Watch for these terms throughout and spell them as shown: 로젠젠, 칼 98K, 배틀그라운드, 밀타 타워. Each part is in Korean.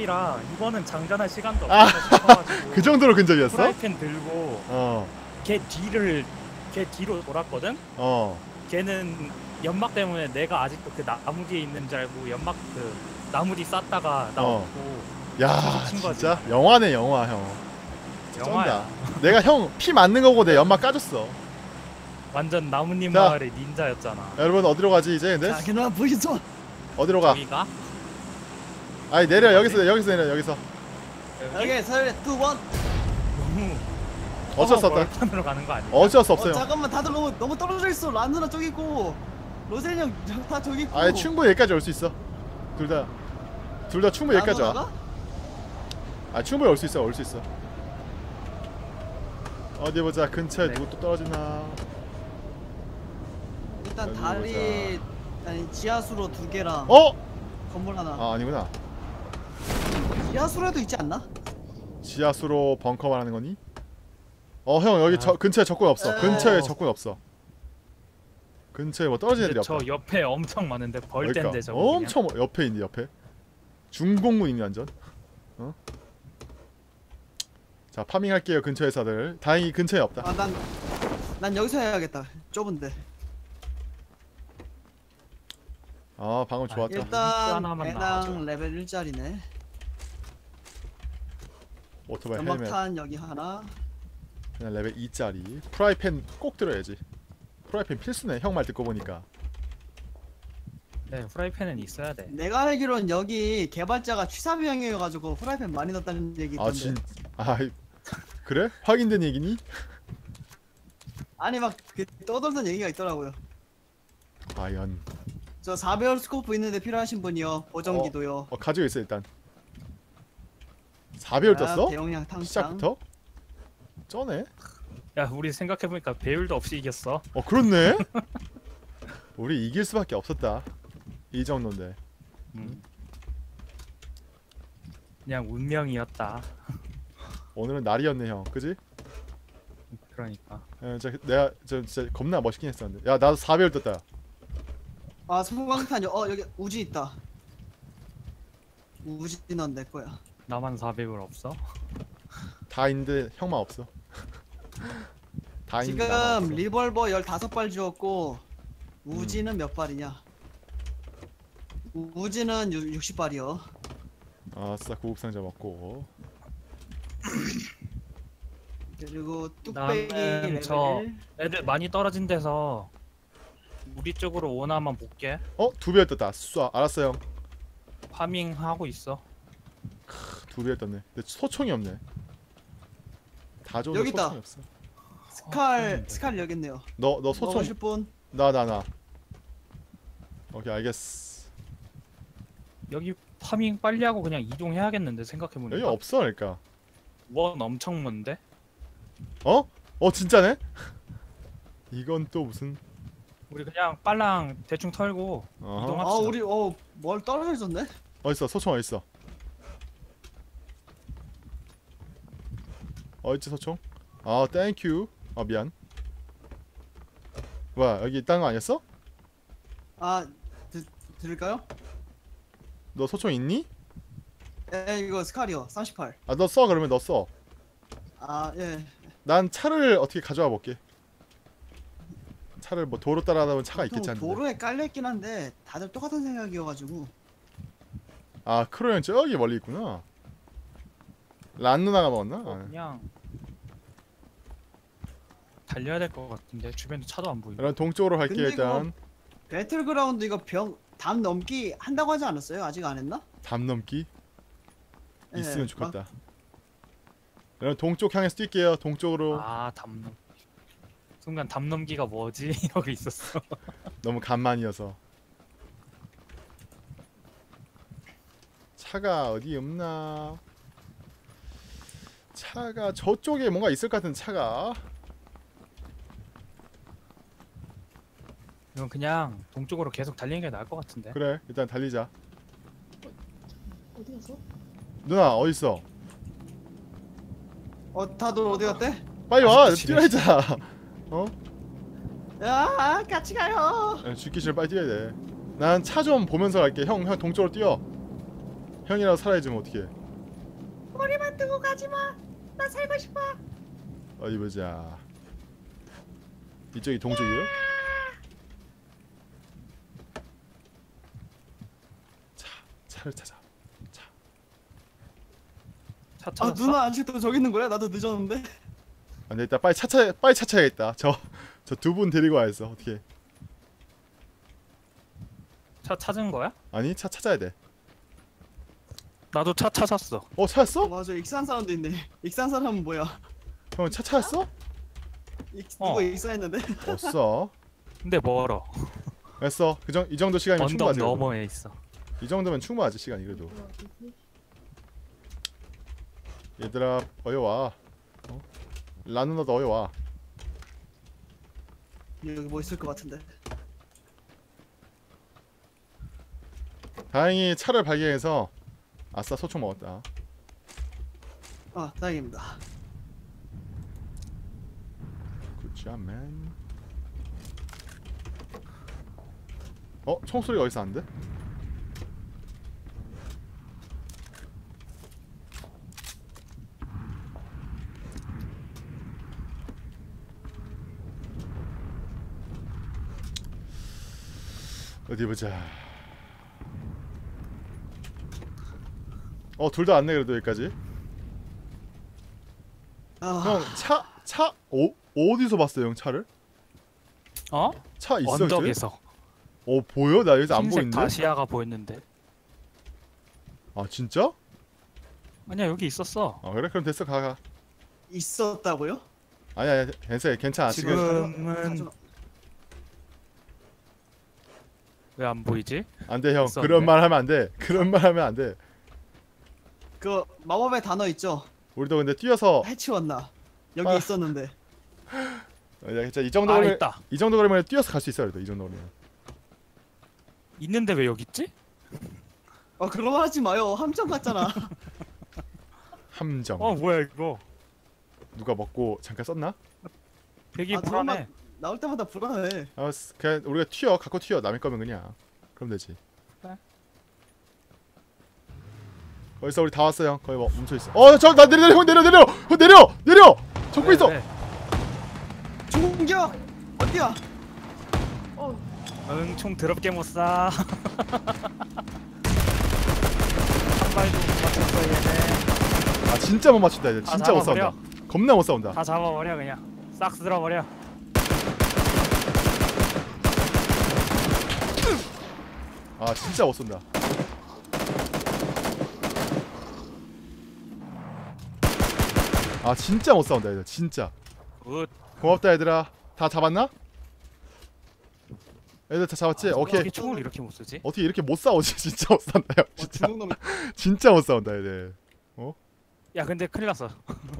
이라 이거는 장전할 시간도 없어서 싶어가지고 그 정도로 근접이었어? 프라이팬 들고 걔 뒤를 걔 뒤로 돌았거든? 걔는 연막 때문에 내가 아직도 그 나무 뒤에 있는 줄 알고 연막 그 나무 뒤 쌌다가 나오고 야 진짜 영화네 영화 형 영화야. 내가 형 피 맞는 거고 내 연막 까줬어. 완전 나뭇잎 마을의 닌자였잖아. 여러분 어디로 가지 이제 근데? 자 걔나 보이죠? 어디로 가? 저기가? 아니 내려 여기서 여기서 내려 여기서 여기 3, 2, 1 어쩔 수 없다. 판으로 가는 거 아니야? 어쩔 수 없어요. 잠깐만 다들 너무 떨어져 있어. 란누나 저기 있고 로젠 형 다 저기 있고. 아니 충분히 여기까지 올 수 있어. 둘 다 충분히 여기까지 와. 아 충분히 올 수 있어 올 수 있어. 어디 보자 근처에 누구 또 떨어지나. 일단 다리 아니 지하수로 2개랑. 건물 하나. 아 아니구나. 지하수로도 있지 않나? 지하수로 벙커 말하는 거니? 형 여기 근처에 적군 없어. 근처에 적군 없어. 근처에 뭐 떨어지는 애들이 없어. 저 옆에 엄청 많은데 벌떼인데 저거 그냥. 엄청 옆에 있니 옆에? 중공군이니 완전. 자 파밍할게요 근처에서들. 다행히 근처에 없다. 아 난 여기서 해야겠다. 좁은데. 아 방금 좋았다. 일단 배낭 레벨 1짜리네. 오토바이 헬멧 연막탄 여기 하나. 그냥 레벨 2짜리 프라이팬 꼭 들어야지. 프라이팬 필수네 형 말 듣고 보니까. 네 프라이팬은 있어야 돼. 내가 알기론 여기 개발자가 취사병이어가지고 프라이팬 많이 넣었다는 얘기 있던데. 아 그래? 확인된 얘기니? 아니 막 그 떠돌던 얘기가 있더라고요. 과연 저 4배열 스코프 있는데 필요하신 분이요. 보정기도요. 가지고 있어 일단. 4배열 떴어? 대용량 탕창. 시작부터? 쩌네? 야 우리 생각해보니까 배율도 없이 이겼어. 그렇네? 우리 이길 수밖에 없었다. 이 정도인데. 그냥 운명이었다. 오늘은 날이었네 형. 그지? 그러니까. 야, 내가 진짜 겁나 멋있긴 했었는데. 야 나도 4배열 떴다. 아 소광탄이요. 여기 우지 있다. 우지는 내 거야. 나만 4배율 없어? 다 있는데 형만 없어. 다 있는데 지금 없어. 리벌버 15발 주었고 우지는 몇 발이냐? 우지는 60발이요. 아싸 구급상자 먹고. 그리고 뚝배기 레벨. 저 애들 많이 떨어진 데서 우리 쪽으로 오나만 볼게. 2배열 떴다. 쏴. 알았어 형. 파밍 하고 있어. 2배열 떴네. 근데 소총이 없네. 다 좋은데 여기 소총이 있다. 없어. 스칼 여기 있네요. 너 소총. 오실 분? 나. 오케이 알겠어. 여기 파밍 빨리 하고 그냥 이동해야겠는데 생각해보니까. 여기 없어 그러니까. 원 엄청 먼데? 진짜네? 이건 또 무슨? 우리 그냥 빨랑 대충 털고 이동합시다. 우리 뭘 떨어져 있었네? 어딨어 소총 어딨어? 어딨지 소총? 아 땡큐. 미안. 뭐야 여기 있다는 거 아니었어? 들을까요? 너 소총 있니? 예 이거 스칼이요 38. 너 써 그러면 너 써. 예. 난 차를 어떻게 가져와 볼게. 차를 뭐 도로 따라가다 보면 차가 있겠지 않나? 도로에 깔려있긴 한데 다들 똑같은 생각이어가지고. 크로형 저기 멀리 있구나. 란 누나가 먹었나? 그냥 달려야 될 것 같은데 주변에 차도 안 보이고. 동쪽으로 갈게 일단. 배틀그라운드 이거 담 넘기 한다고 하지 않았어요? 아직 안 했나? 담 넘기? 있으면 좋겠다. 여러분 동쪽 향해서 뛸게요. 동쪽으로. 담 넘기. 순간 담 넘기가 뭐지? 이러고 있었어. 너무 간만이어서. 차가 어디 없나? 차가 저쪽에 뭔가 있을 것 같은 차가. 이건 그냥 동쪽으로 계속 달리는 게 나을 것 같은데. 그래 일단 달리자. 어디 갔어? 누나 어디 있어? 다들 어디 갔대? 빨리 와 뛰어야자. 야 같이 가요. 죽기 싫어 빨리 뛰어야 돼. 난 차 좀 보면서 갈게. 형 동쪽으로 뛰어. 형이라도 살아야지 뭐 어떡해. 머리만 뜨고 가지마. 나 살고 싶어. 어디 보자. 이쪽이 동쪽이에요? 자, 차를 찾아. 아 누나 아직도 저기 있는 거야? 나도 늦었는데. 안돼 일단 빨리 찾아야겠다. 저 두 분 데리고 와야겠어. 어떻게? 차 찾은 거야? 아니 차 찾아야 돼. 나도 차 찾았어. 어 찾았어? 어, 맞아 익산 사람도 있네. 익산 사람은 뭐야? 형 차 찾았어? 누가 익산했는데? 없어. 근데 멀어. 됐어. 이 정도 시간이면 충분하지. 언덕 너머에 있어. 이 정도면 충분하지 시간이 그래도. 얘들아 어여와. 어? 라누나도 어여와. 여기 뭐 있을 것 같은데. 다행히 차를 발견해서 아싸 소총 먹었다. 아 다행입니다. 굿잡맨. 어? 총소리가 어디서 안 돼? 어디 보자. 어 둘 다 왔네 그래도 여기까지. 아... 형 차 어디서 봤어요 형 차를? 어? 차 있어 언덕에서. 어 보여? 나 여기서 안 보이는데. 다시아가 보였는데. 아 진짜? 아니야 여기 있었어. 아 그래 그럼 됐어 가가. 있었다고요? 아니야 괜찮아 괜찮아 지금은. 왜 안 보이지? 안 돼 형. 그런 말 하면 안 돼. 그런 말 하면 안 돼. 그 마법의 단어 있죠? 우리도 근데 뛰어서 해치웠나? 여기 아. 있었는데. 진짜 이 정도 거리면 아, 이 정도 거리면 뛰어서 갈 수 있어야 돼. 이 정도 거리면. 있는데 왜 여기 있지? 아 그런 말 하지 마요. 함정 같잖아. 함정. 어 뭐야 이거? 누가 먹고 잠깐 썼나? 되게 아, 불안해. 나올 때마다 불안해. 아, 그냥 우리가 튀어, 갖고 튀어. 남의 거면 그냥. 그럼 되지. 네. 거기서 우리 다 왔어요. 거의 뭐 멈춰 있어. 어, 저 나 내려, 형 내려, 내려, 형 내려, 내려. 적고 있어. 총겨, 어디야? 어, 응, 총 더럽게 못 쏴. 한 발도 못 맞췄어 얘네. 아, 진짜 못 맞춘다 얘네. 진짜 못 싸운다. 겁나 못 싸운다. 다 잡아버려 그냥. 싹 쓸어버려. 아 진짜 못 쏜다. 아 진짜 못 싸운다 얘들 진짜. 굿. 고맙다 얘들아. 다 잡았나? 얘들 다 잡았지? 아, 오케이. 어떻게 총을 이렇게 못 쓰지? 어떻게 이렇게 못 싸우지? 진짜 못 싸운다. 진짜. 진짜 못 싸운다 얘들. 어? 야 근데 큰일 났어.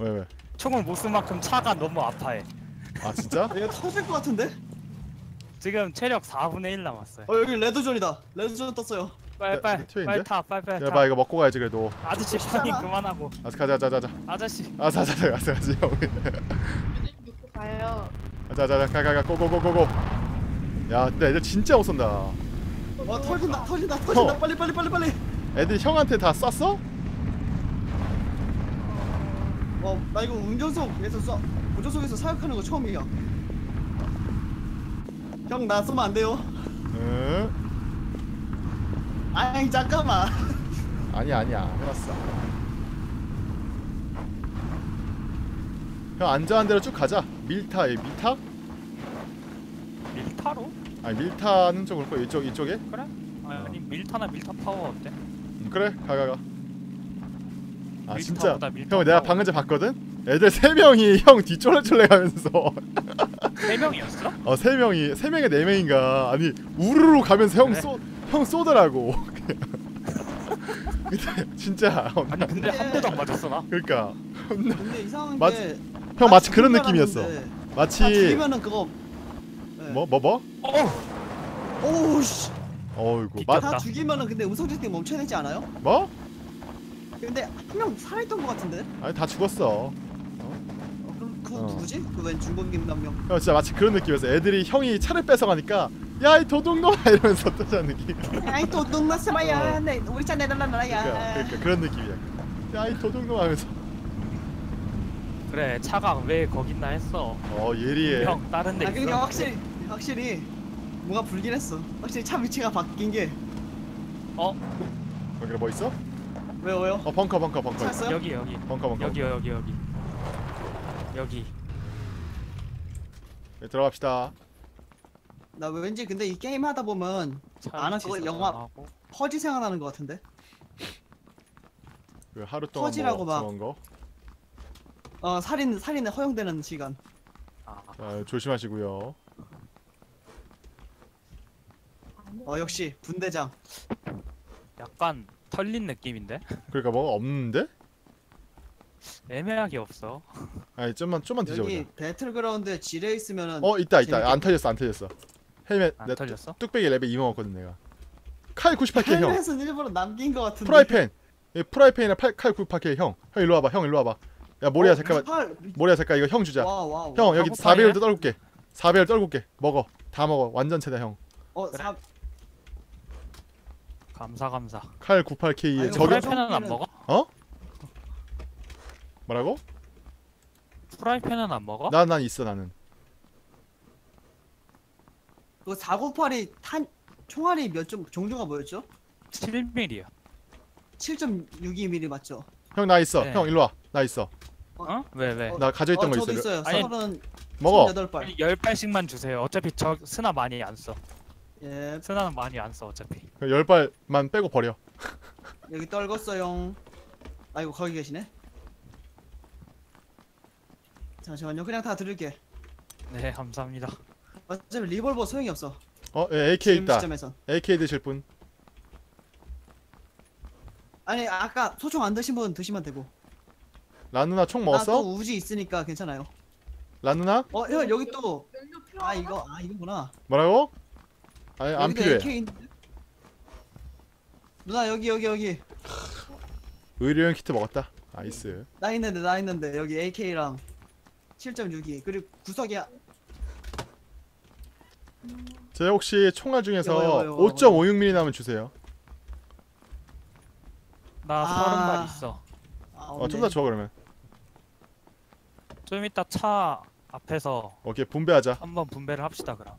왜? 총을 못 쓴 만큼 차가 너무 아파해. 아 진짜? 얘가 터질 것 같은데? 지금 체력 4분의 1 남았어요. 어 여기 레드존이다. 레드존 떴어요. 빨리 타. 빨리 타. 야, 이거 먹고 가야지 그래도. 아저씨 파밍 그만하고. 아 가자. 아저씨. 아 가자. 먹고 가요. 자자자 가가 고고고고고. 야, 근데 애들 진짜 못 쏜다. 와 터진다. 어. 빨리. 애들 형한테 다 쐈어? 어, 나 이거 운전석에서 사격하는 거 처음이야. 형 나 쏘면 안 돼요. 응. 아니 잠깐만. 아니야 해놨어. 형 안전한 대로 쭉 가자. 밀타 밀타? 밀타로? 아니 밀타는 쪽으로 거 이쪽에? 그래? 아니 밀타나 밀타 파워 어때? 그래 가가. 아 진짜 보다, 형 파워. 내가 방금 전에 봤거든? 애들 3명이 형 뒤쫄래쫄래가면서 3명이었어? 어 3명이 3명에 4명인가 아니 우르르 가면서 형 쏘 형 쏘더라고. 근데 진짜 아니 근데 한 대도 안 맞았어 나. 그러니까 근데 이상한 게 형 마치 그런 느낌이었어. 마치 죽이면은 그거 네. 뭐? 오우씨 어이구 다 죽이면은 근데 우성재팀 멈춰야 되지 않아요? 뭐? 근데 한 명 살아있던 거 같은데? 아니 다 죽었어. 그럼 누구지? 그 웬 중범 김남명. 형 진짜 마치 그런 느낌이었어. 애들이 형이 차를 뺏어가니까 야, 이 도둑놈아! 이러면서 떠자는 느낌. 야, 이 도둑놈아, 스마야. 우리 차 내달라나, 야. 그러니까 그런 느낌이야. 야, 이 도둑놈아 하면서. 그래, 차가 왜 거기 있나 했어. 어, 예리해. 형, 다른 데 있어. 그러니까 확실히 뭔가 불긴 했어. 확실히 차 위치가 바뀐 게. 어? 거기 뭐 있어? 왜요? 어, 벙커. 찾았어요? 여기. 벙커. 여기. 네, 들어갑시다. 나 왠지 근데 이 게임 하다 보면 안 하고 영화 퍼지 생각나는 것 같은데. 왜 하루 동안 퍼지라고 뭐 그런 거? 어, 살인에 허용되는 시간. 자, 조심하시고요. 어, 역시 분대장. 약간 털린 느낌인데? 그러니까 뭐가 없는데? 애매하게 없어. 아니 좀만 뒤져보자. 여기 배틀그라운드에 지뢰 있으면은. 어, 있다. 안 털렸어. 헬멧 안 털렸어? 뚝배기 랩에 이모 먹었거든 내가. 칼 98K 형. 헬멧은 일부러 남긴 거 같은데. 프라이팬이나 칼 98K 형. 형 일로 와봐. 야 모리야, 어, 잠깐만. 모리야 잠깐 이거 형 주자. 형 여기 4배율도 떨굴게. 4배율 떨굴게. 먹어. 다 먹어. 완전체다 형. 어, 그래. 감사. 칼 98K에 저격. 프라이팬은 안 먹어? 어? 뭐라고? 프라이팬은 안 먹어? 난 있어 나는. 그 498이 탄 총알이 몇 점 종류가 뭐였죠? 7mm야. 7.62mm 맞죠? 형 나 있어. 네. 형 일로 와. 나 있어. 어? 왜? 나 가져있던 거 있어요. 아니, 먹어. 10발씩만 주세요. 어차피 저 스나 많이 안 써. 예. 스나는 많이 안 써 어차피. 10발만 빼고 버려. 여기 떨궜어요. 아이고 거기 계시네. 잠시만요. 그냥 다 들을게. 네, 감사합니다. 어차피 리볼버 소용이 없어. 어, 예, AK 있다. 시점에선. AK 드실 분. 아니, 아까 소총 안 드신 분 드시면 되고. 란 누나 총 먹었어? 또 우지 있으니까 괜찮아요. 란 누나? 어, 형 여기 또. 아, 이거. 아, 이거구나. 뭐라고? 아니, 안 필요해. AK... 누나 여기. 의료용 키트 먹었다. 나이스. 나 있는데. 여기 AK랑 7.62 그리고 구석이야. 제 혹시 총알 중에서 5.56mm 남은 주세요. 나 30발 있어. 좀 더 줘 그러면. 좀 이따 차 앞에서. 오케이, 분배하자. 한번 분배를 합시다 그럼.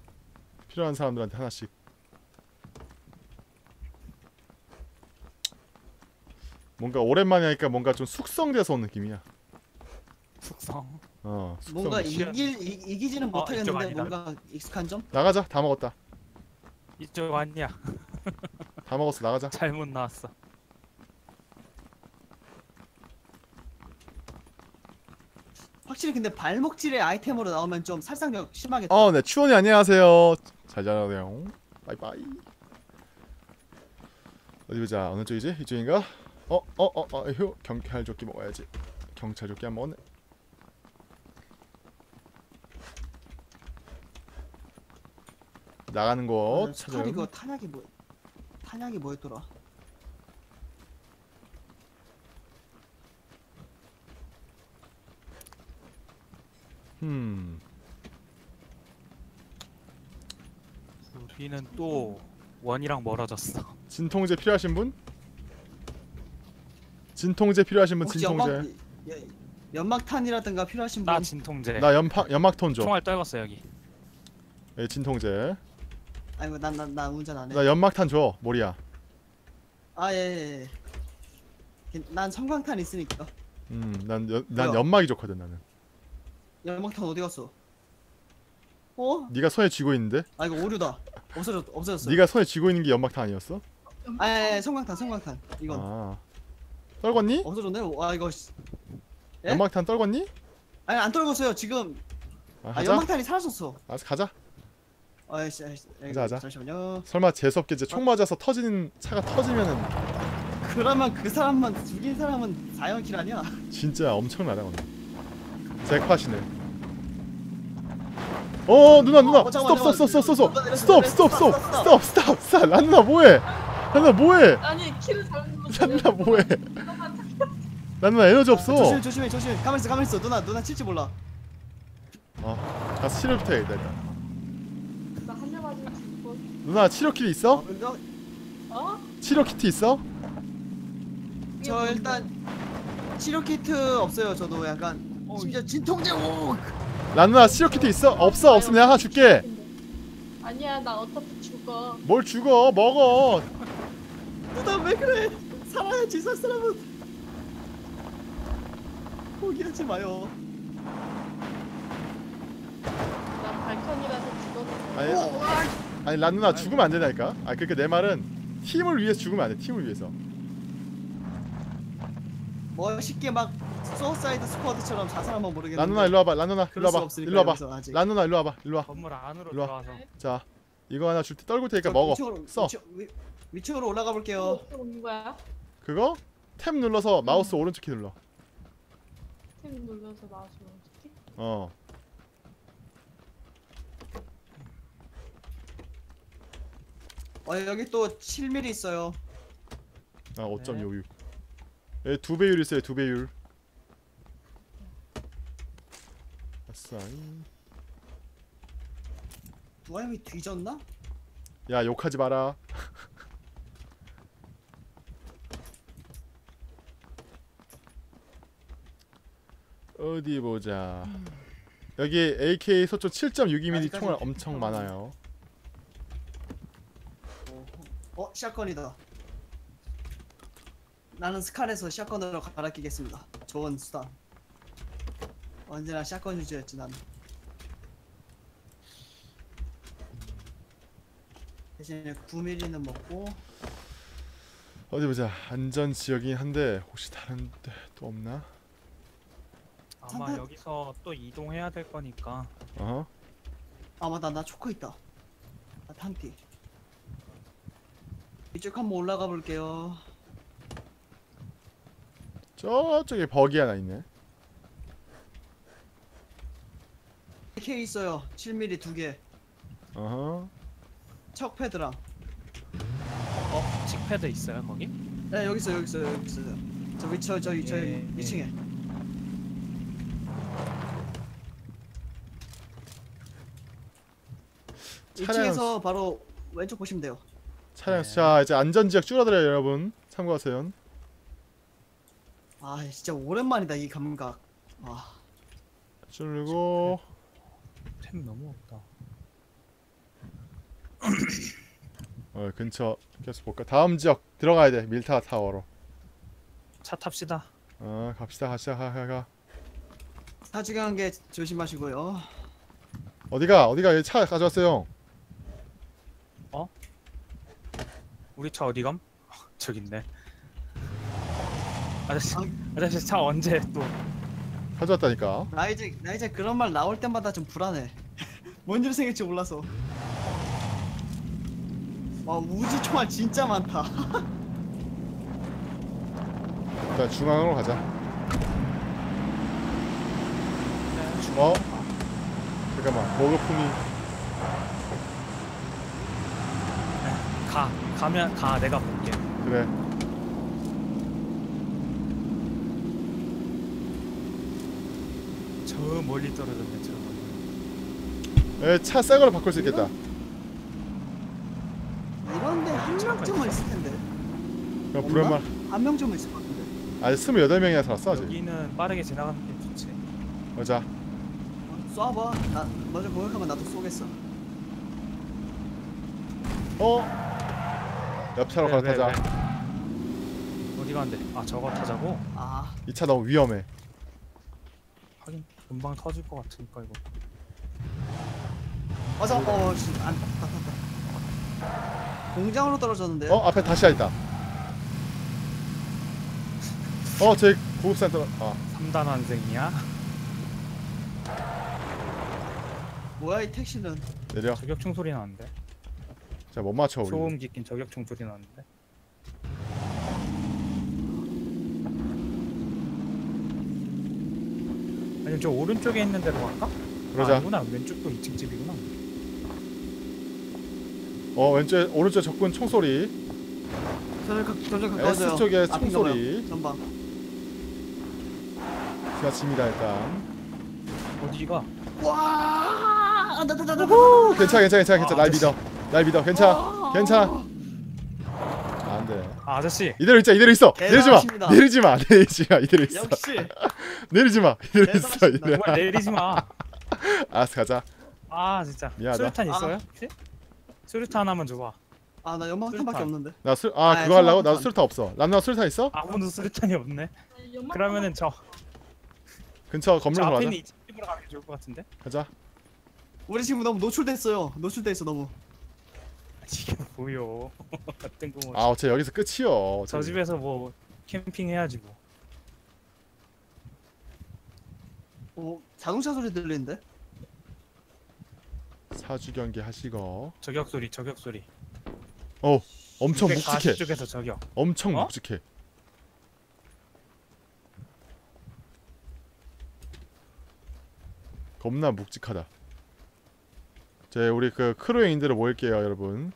필요한 사람들한테 하나씩. 뭔가 오랜만에 하니까 뭔가 좀 숙성돼서 온 느낌이야. 숙성. 어, 뭔가 이기지는 못하겠는데 뭔가 익숙한 점? 나가자. 다 먹었다. 이쪽 아니야. 다 먹었어. 나가자. 잘못 나왔어. 확실히 근데 발목질의 아이템으로 나오면 좀 살상력 심하겠다. 어, 네. 추원이 안녕하세요. 잘 자라세요. 바이바이. 어디 보자. 어느 쪽이지? 이쪽인가? 경찰 조끼 먹어야지. 경찰 조끼 안 먹었네. 나가는 거 찾아요. 이거 탄약이 뭐였더라? 우리는 또 원이랑 멀어졌어. 진통제 필요하신 분? 진통제. 연막탄이라든가 필요하신 분? 나 진통제. 나 연막톤 줘. 총알 떨궜어 여기. 예, 진통제. 아이고 난 운전 안 해. 나 연막탄 줘, 모리야. 아, 예. 난 성광탄 있으니까. 난 연막이 좋거든 나는. 연막탄 어디 갔어? 어? 네가 손에 쥐고 있는데? 아, 이거 오류다. 없어졌어. 네가 손에 쥐고 있는 게 연막탄 아니었어? 아, 예, 성광탄. 이건. 아. 떨궜니? 없어졌네. 와, 이거. 예? 연막탄 떨궜니? 아니, 안 떨궜어요. 지금. 아, 연막탄이 사라졌어. 알았어, 가자. 아이씨. 잠시만요. 설마 재수없게 이제 총 맞아서 터지는 차가 터지면은. 그러면 그 사람만 죽인 사람은 4연킬 아니야? 진짜 엄청나다 오늘. 잭팟이네. 어, 누나. 스톱. 란 누나 뭐해? 아니 킬을 잘못 먹었어. 란 누나 뭐해? 란 누나 에너지 없어. 조심해. 가만있어. 누나 칠지 몰라. 아, 가서 치료부터 해야겠다. 누나 치료키트 있어? 어? 치료키트 있어? 저 일단 치료키트 없어요. 저도 약간 진짜 진통제 오! 나 누나 치료키트 있어? 없어. 없으면 내가 하나 줄게. 아니야 나 어차피 죽어. 뭘 죽어? 먹어. 누나 왜 그래? 살아야지 살 사람은. 포기하지 마요. 난 발칸이라서 죽었는데. 아니 란 누나 죽으면 안 된다니까. 아 그러니까 내 말은 팀을 위해서 죽으면 안 돼. 팀을 위해서. 멋있게 막 소사이드 스쿼드처럼 자살하면 모르겠는데. 란 누나 일로 와봐. 란 누나 일로 와봐. 일로 와봐. 란 누나 일로 와봐. 일로 와. 건물 안으로 들어와서. 자 이거 하나 줄 때 떨굴 테니까 먹어. 써. 위층으로 올라가 볼게요. 오는 거야? 그거? 탭 눌러서 마우스 오른쪽 키 눌러. 탭 눌러서 마우스 오른쪽 키? 어. 여기 또 7mm 있어요. 아 5.56. 네. 예, 2배율 있어요. 2배율. 아싸잉. 두아임이 뒤졌나? 야 욕하지 마라. 어디 보자. 여기 AK 소총 7.62mm 총알 엄청 많아요. 샷건이다. 나는 스칼에서 샷건으로 갈아끼겠습니다. 좋은 수단. 언제나 샷건 유저였지 난. 대신에 9mm는 먹고. 어디 보자. 안전 지역이긴 한데 혹시 다른 데 또 없나? 아마 잠깐. 여기서 또 이동해야 될 거니까. 어? 아 맞다 나 초코 있다. 나 탄띠. 이쪽 한번 올라가 볼게요. 저쪽에 버기 하나 있네. AK 있어요. 7mm 2개. 어허. 척패드랑. 칙패드 있어요 거기? 네 여기 있어요. 여기 있어요. 여기 있어요. 저 위쳐 저 위쳐 2층에. 차량... 2층에서 바로 왼쪽 보시면 돼요. 차량, 네. 자 이제 안전지역 줄어들어요 여러분. 참고하세요. 아 진짜 오랜만이다 이 감각. 아 줄고 템 너무 없다. 근처 계속 볼까. 다음 지역 들어가야 돼. 밀타 타워로 차 탑시다. 갑시다 갑시다 가가. 사주경한 게 조심하시고요. 어디가 여기 차 가져왔어요. 우리 차 어디감? 저기 있네. 아저씨 차 언제 또 가져왔다니까. 나 이제 그런 말 나올 때마다 좀 불안해. 뭔 일 생길지 몰라서. 와 우주 총알 진짜 많다. 일단 중앙으로 가자. 잠깐만 보급품이. 가면 가. 내가 볼게. 그래. 저 멀리 떨어졌네. 저 멀리. 에, 차 새 걸로 바꿀 수 있겠다. 이런데 한 명쯤은 있을 텐데. 야 불안만. 한 명쯤은 있을 것 같은데. 아니 28명이나 살았어 아직. 여기는 빠르게 지나가는 게 좋지. 보자. 쏴봐. 나 먼저 공격하면 나도 쏘겠어. 옆차로 가서 타자. 어디 가는데? 아 저거 타자고? 아 이 차 너무 위험해. 하긴 금방 터질 것 같으니까 이거. 맞아. 안 탔다. 공장으로 떨어졌는데요? 앞에 다시 있다. 저기 고급센터. 3단 환생이야? 뭐야 이 택시는. 내려. 저격충 소리 나는데. 자, 못 맞춰 우리. 소음 기긴 저격총 소리 나는데. 아니면 저 오른쪽에 있는 데로 갈까? 그러자. 아니구나. 왼쪽도 2층 집이구나. 왼쪽 오른쪽 적군 총소리. 점점 가까워져요. S 쪽에 총소리. 전방. 지나칩니다 일단. 어디가? 와! 괜찮아. 나 믿어. 날 믿어. 괜찮아. 괜찮아. 안 돼. 아, 아저씨. 이대로 있자. 이대로 있어. 대단하십니다. 내리지 마. 내리지 마. 이대로 있어. 역시. 내리지 마. 이대로 있어. 이대로. 정말 내리지 마. 알았어, 가자. 아, 진짜. 미안하다. 수류탄 있어요? 혹시? 수류탄 하나만 줘 봐. 아, 나 연막탄밖에 없는데. 나 술 아, 그거 하려고? 나도 수류탄 없어. 람나 수류탄 있어? 아무도 수류탄이 없네. 그러면은 저 근처 건물로 가자. 앞에 집으로 가면 좋을 것 같은데. 가자. 우리 지금 너무 노출됐어요. 노출돼 있어 너무. 이게 뭐요? 뜬금없이. 아, 어째 여기서 끝이요. 저 집에서 뭐 캠핑 해야지 뭐. 오, 자동차 소리 들리는데? 사주 경계 하시고. 저격 소리, 저격 소리. 어, 엄청 묵직해. 쪽에서 저격. 엄청 어? 묵직해. 겁나 묵직하다. 제 우리 그 크루앵들을 모일게요, 여러분.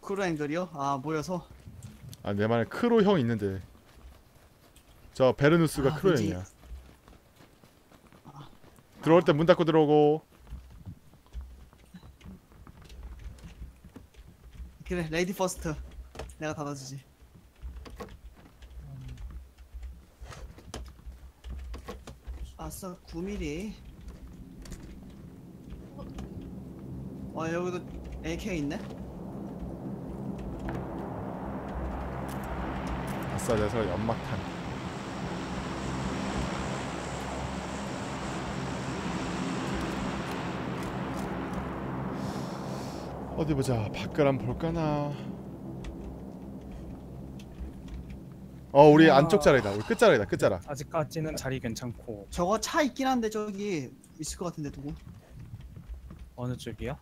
크루앵들이요? 아, 모여서. 아, 내 말에 크루 형 있는데. 저 베르누스가 아, 크루형이야. 들어올 때 문 닫고 들어오고. 그래, 레이디 퍼스트. 내가 닫아주지. 아싸, 9mm. 어, 여기도 AK 있네? 아싸, 내서 연막탄. 어디 보자, 밖을 한번 볼까나. 어, 우리 안쪽 자리다. 우리 끝자리다. 끝자락. 아직까지는 자리 괜찮고. 저거 차 있긴 한데 저기 있을 것 같은데 누구? 어느 쪽이요?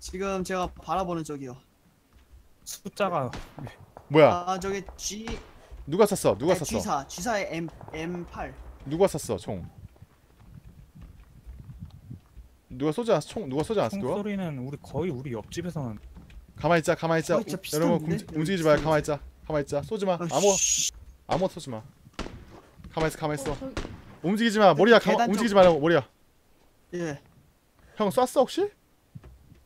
지금 제가 바라보는 쪽이요. 숫자가 뭐야? 아, 저게 G. 누가 쐈어? 누가 쐈어? G4. G4에 M8. 누가 쐈어? 총. 누가 쏘지 않았어? 총 누가 쏘지 않았어? 총 소리는 우리 거의 우리 옆집에서는. 가만히 있자. 가만히 있자. 여러분 움직이지 마요. 가만히 있자. 가만 있자. 쏘지 마. 아무 쏘지 마. 가만 있어, 가만 있어. 움직이지 마. 머리야, 가만. 움직이지 말라고 머리야. 예. 형 쐈어 혹시?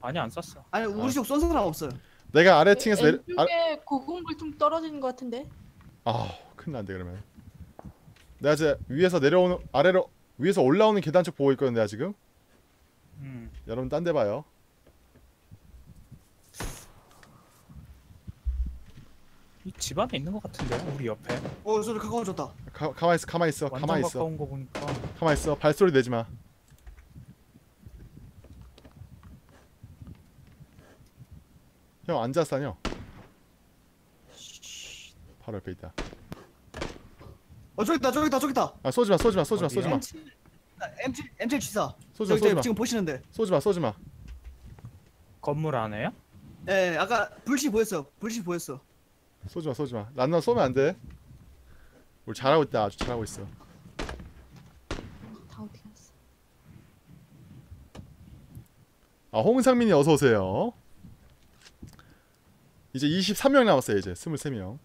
아니 안 쐈어. 아니 우리 쪽 쏜 사람 없어요. 내가 아래 층에서 내려. 쪽에 고공불통 떨어지는 것 같은데. 아, 큰일 난데 그러면. 내가 이제 위에서 내려오는 아래로 위에서 올라오는 계단 쪽 보고 있거든 내가 지금. 여러분 딴 데 봐요. 이 집 안에 있는 것 같은데 우리 옆에. 어, 소리 가까워졌다. 가만 있어, 가만 있어, 가만 있어. 가까운 거 보니까. 가만 있어, 발소리 내지 마. 형 앉아서요. 바로 옆에 있다. 어, 저기 있다, 저기 있다, 저기 있다. 아, 쏘지 마, 쏘지 마, 쏘지 마, 쏘지 마. M7 G4. 쏘지 마, 쏘지 마. 지금 보시는데. 쏘지 마, 쏘지 마. 건물 안에요? 네, 아까 불씨 보였어, 불씨 보였어. 쏘지마 쏘지마. 란나 쏘면 안돼. 우리 잘하고 있다. 아주 잘하고 있어. 다 어디 갔어? 아, 홍상민이 어서오세요. 이제 23명 남았어요. 이제 23명.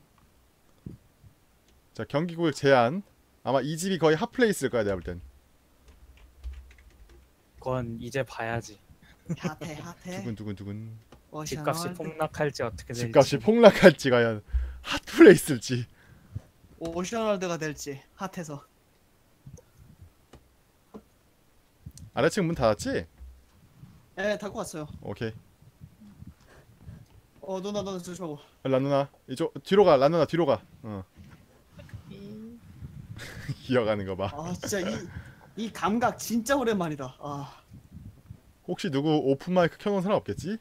자, 경기구역 제한. 아마 이 집이 거의 핫플레이스일 거야 내가 볼땐. 그건 이제 봐야지. 핫해 핫해. 두근두근두근. 집값이 폭락할지 어떻게 될지. 집값이 폭락할지 과연 핫플레이스일지. 오션월드가 될지 핫해서. 아래층 문 닫았지? 네, 닫고 왔어요. 오케이. 어, 누나 누나 조심하고. 란 누나 이쪽 뒤로 가. 란 누나 뒤로 가. 어. 기어가는 거 봐. 아, 진짜 이 감각 진짜 오랜만이다. 아. 혹시 누구 오픈 마이크 켜놓은 사람 없겠지?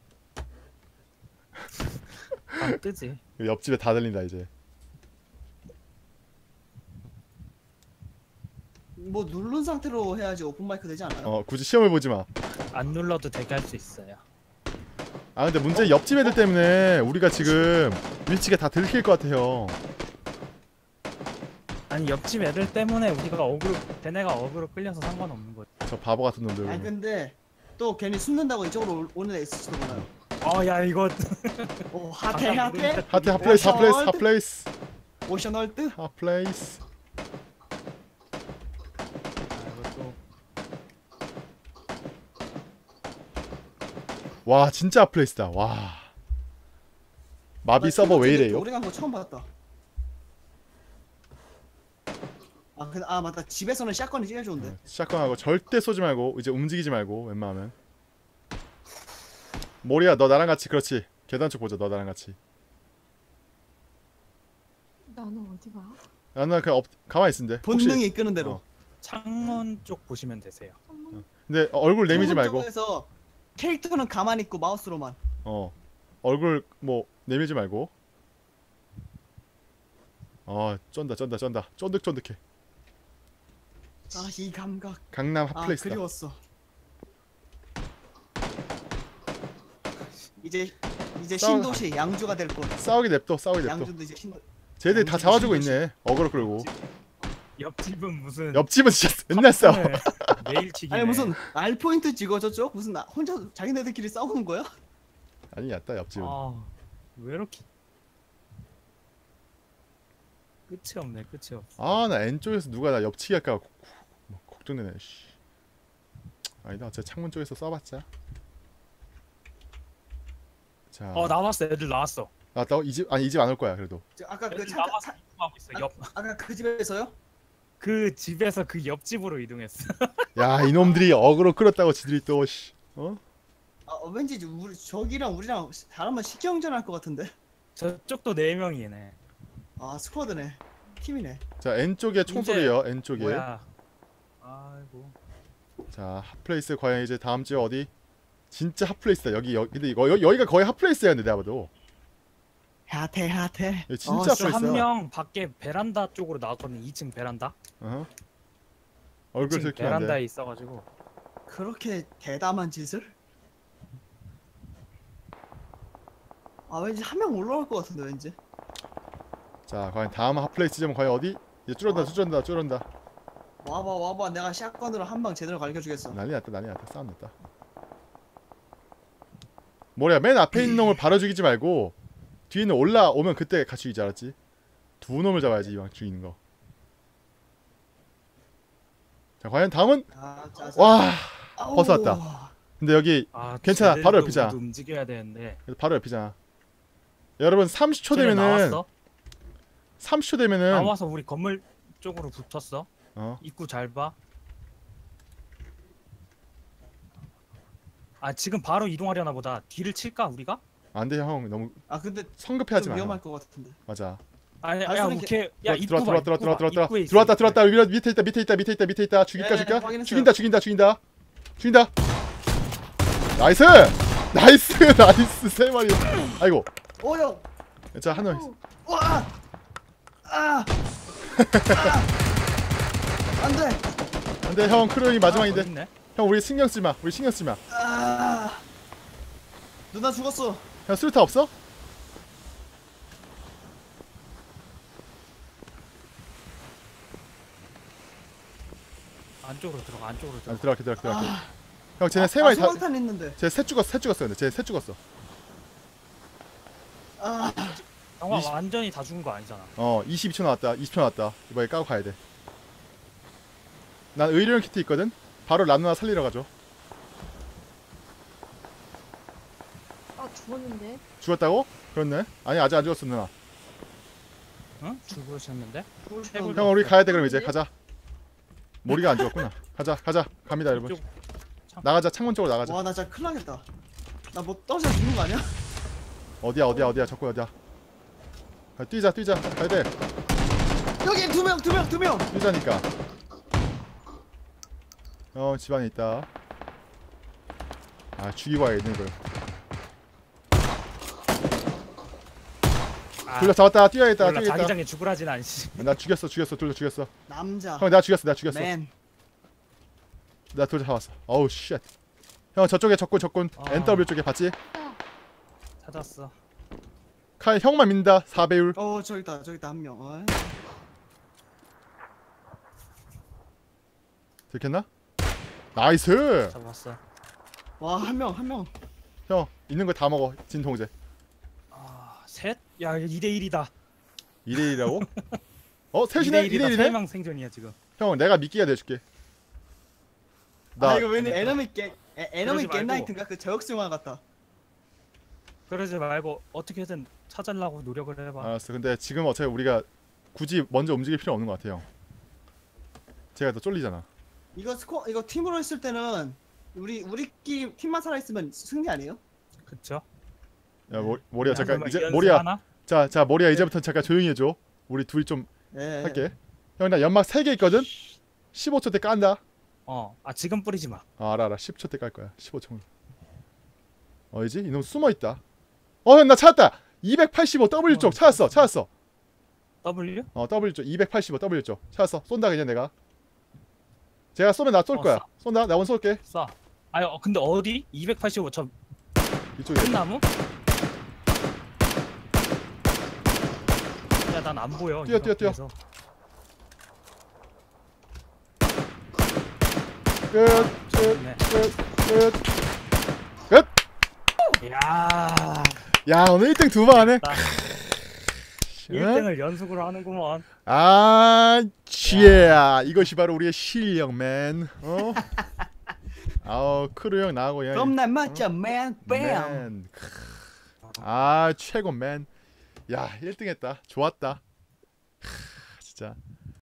안 뜨지. 옆집에 다 들린다 이제. 뭐 누른 상태로 해야지 오픈 마이크 되지 않아요? 어, 굳이 시험을 보지 마. 안 눌러도 되게 할 수 있어요. 아, 근데 문제 옆집 애들 때문에 우리가 지금 밀치게 다 들킬 것 같아요. 아니 옆집 애들 때문에 우리가 어그로 걔네가 어그로 끌려서 상관없는 거지. 저 바보 같은 놈들. 아니 근데 또 괜히 숨는다고 이쪽으로 오는 애 있을지도 몰라요. 어, 야 이거. 오, 핫해 핫해 핫해 핫플레이스 핫플레이스 핫플레이스 오션월드 핫플레이스. 와 진짜 핫플레이스다. 와 마비 서버 왜 이래요? 오래 간 거 처음 봤다. 아, 근데, 아 맞다. 집에서는 샷건이 제일 좋은데. 네, 샷건하고 절대 쏘지 말고 이제 움직이지 말고 웬만하면. 모리야 너 나랑 같이. 그렇지. 계단 쪽 보자. 너 나랑 같이. 나는 어디 가? 나는 그냥 가만히 있는데. 본능이 이끄는 대로. 창문 쪽 보시면 되세요. 근데 얼굴 내미지 말고. 그래서 캐릭터는 가만히 있고 마우스로만. 얼굴 뭐 내밀지 말고. 아 쩐다 쫀득쫀득해. 아 이 감각. 강남 핫플레이스다. 아 그리웠어. 이제 신도시 양주가 될 것. 싸우기 냅둬 양주도 이제 신도. 쟤들 다 잡아주고 신도시. 있네. 어그로 끌고. 옆집은 무슨. 옆집은 진짜 맨날 싸워. 매일치기. 아니 무슨 알포인트 찍어 저쪽 무슨 혼자 자기네들끼리 싸우는 거야? 아니 얕다 옆집은. 아, 왜 이렇게 끝이 없네. 아 나 N 쪽에서 누가 나 옆치기 할까 걱정되네. 씨. 아니다 제 창문 쪽에서 써봤자. 자. 나왔어. 애들 나왔어. 나왔다고? 이 집 아니 이 집 안 올 거야 그래도. 아까 그 나왔어. 하고 있어. 옆. 아까 그 집에서요? 그 집에서 그 옆집으로 이동했어. 야 이놈들이 어그로 끌었다고 지들이 또 씨. 어? 아 왠지 우리 저기랑 우리랑 다른만 식경전 할 것 같은데. 저쪽도 4명이네. 아 스쿼드네. 팀이네. 자 N 쪽에 총소리요. N 쪽에. 뭐야. 아이고. 자 핫플레이스 과연 이제 다음 주에 어디? 진짜 핫플레이스다. 여기 근데 이거 여기가 거의 핫플레이스야 근데 내가 봐도. 핫해. 진짜 핫플레이스. 한 명 밖에 베란다 쪽으로 나왔거든. 2층 베란다. 얼굴 들키면 안 돼. 베란다에 있어가지고. 그렇게 대담한 짓을? 아 왠지 한 명 올라올 것 같은데 왠지. 자 과연 다음 핫플레이스점은 과연 어디? 이제 줄어든다. 와봐 내가 샷건으로 한 방 제대로 가르쳐주겠어. 난리 났다 싸움 났다. 뭐야 맨 앞에 있는 놈을 바로 죽이지 말고 뒤에 있는 올라오면 그때 같이 죽이지 알았지? 두 놈을 잡아야지 이왕 죽이는 거. 자 과연 다음은? 와 벌써 왔다. 근데 여기 괜찮아 바로 옆이잖아. 움직여야 되는데 바로 옆이잖아. 여러분 30초 되면은 30초 되면은 나와서 우리 건물 쪽으로 붙었어. 입구 잘 봐. 아 지금 바로 이동하려나 보다. 뒤를 칠까 우리가? 안 돼 형 너무. 아 근데 성급해하지 마. 위험할 것 같은데. 맞아. 아니 야 오케이. 야 입구 봐. 들어왔다. 밑에 있다. 죽일까? 죽인다. 나이스 3마리. 아이고. 오요. 자 하나. 와. 안돼 형 크루형이 마지막인데. 형 우리 신경 쓰지 마. 누나 죽었어. 형 수류타 없어? 안쪽으로 들어가. 들어가. 형 쟤네 세 마리 다. 소방탄 있는데. 쟤 셋 죽었어. 근데 쟤 셋 죽었어. 영화 완전히 다 죽은 거 아니잖아. 22초 나왔다. 이번에 까고 가야 돼. 난 의료용 키트 있거든. 바로 람누나 살리러 가죠. 아 죽었는데. 죽었다고? 그렇네. 아니 아직 안 죽었어 누나. 응? 죽으셨는데? 형 우리 가야 돼 그럼 이제 가자. 머리가 안 죽었구나. 가자. 갑니다 여러분. 나가자. 창문 쪽으로 나가자. 와 나 진짜 큰일 나겠다. 나 뭐 떨어지면 죽는 거 아니야? 어디야 자꾸 어디야. 아, 뛰자 가야 돼. 여기 두 명. 뛰자니까. 집 안에 있다. 아 죽이고 와야겠네 이걸. 둘다 잡았다. 뛰어야겠다. 자기장에 죽으라진 않지. 나 죽였어. 둘다 죽였어. 남자. 형 나 죽였어. 맨. 나 둘 잡았어. 어우 쉣. 형 저쪽에 적군. NW 쪽에 봤지? 찾았어. 칼 형만 민다. 4배율. 저기다 한 명. 들켰나? 나이스. 잡았어. 와 한 명. 형 있는 거 다 먹어. 진통제. 아 셋? 야 2대1이다. 2대1이라고? 셋이네. 2대1이네. 3명 생존이야 지금. 형 내가 미끼가 돼줄게. 나 이거 왠지 에너미 겟나이트인가 그 저격수 영화 같다. 그러지 말고 어떻게든 찾으려고 노력을 해봐. 알았어. 근데 지금 어차피 우리가 굳이 먼저 움직일 필요 없는 것 같아요. 제가 더 쫄리잖아. 이거 팀으로 했을 때는 우리끼리 팀만 살아있으면 승리 아니에요? 그쵸? 야 모리야 잠깐 이제 모리야 자자 모리야 네. 이제부터 잠깐 조용히 해줘. 우리 둘이 좀 네. 할게. 형 나 연막 3개 있거든? 15초 때 깐다. 아 지금 뿌리지 마. 아, 알아 10초 때 깔 거야. 15초. 어이지? 이놈 숨어 있다. 형 나 찾았다. 285 W 쪽 찾았어. W? W 쪽 285 W 쪽 찾았어. 쏜다 그냥 내가. 제가 쏘면 나 쏠 거야. 쏜다. 나 원 쏠게. 쏴. 아유 근데 어디? 285 점. 이쪽에. 큰 나무? 야 난 안 보여. 뛰어. 끝. 야 오늘 1등 2번 하네. 1등을 연속으로 하는구먼. 아, 쥐야. 이것이 바로 우리의 실력맨. 아우 크루 형 나하고 그냥. 그럼 난 맞죠 맨. 뺨. 아 최고 맨. 야 1등 했다. 좋았다. 진짜.